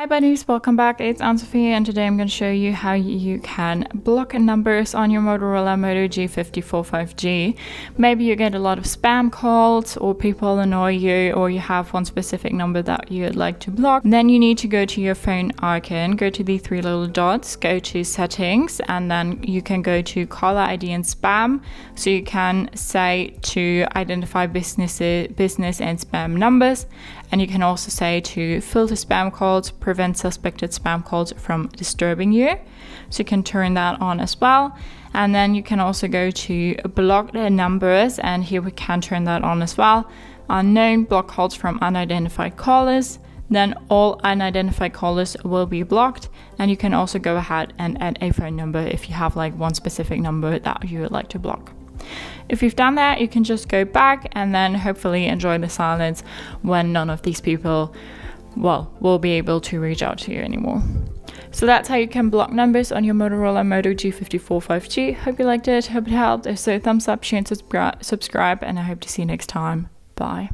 Hi bunnies, welcome back, it's Anne Sophie, and today I'm going to show you how you can block numbers on your Motorola Moto G54 5G. Maybe you get a lot of spam calls or people annoy you, or you have one specific number that you'd like to block. Then you need to go to your phone icon, go to the three little dots, go to settings, and then you can go to caller ID and spam. So you can say to identify business and spam numbers, and you can also say to filter spam calls, prevent suspected spam calls from disturbing you. So you can turn that on as well. And then you can also go to block the numbers, and here we can turn that on as well. Unknown, block calls from unidentified callers. Then all unidentified callers will be blocked. And you can also go ahead and add a phone number if you have like one specific number that you would like to block. If you've done that, you can just go back and then hopefully enjoy the silence when none of these people will be able to reach out to you anymore. So that's how you can block numbers on your Motorola Moto G54 5G. Hope you liked it, hope it helped. If so, thumbs up, share and subscribe, and I hope to see you next time. Bye.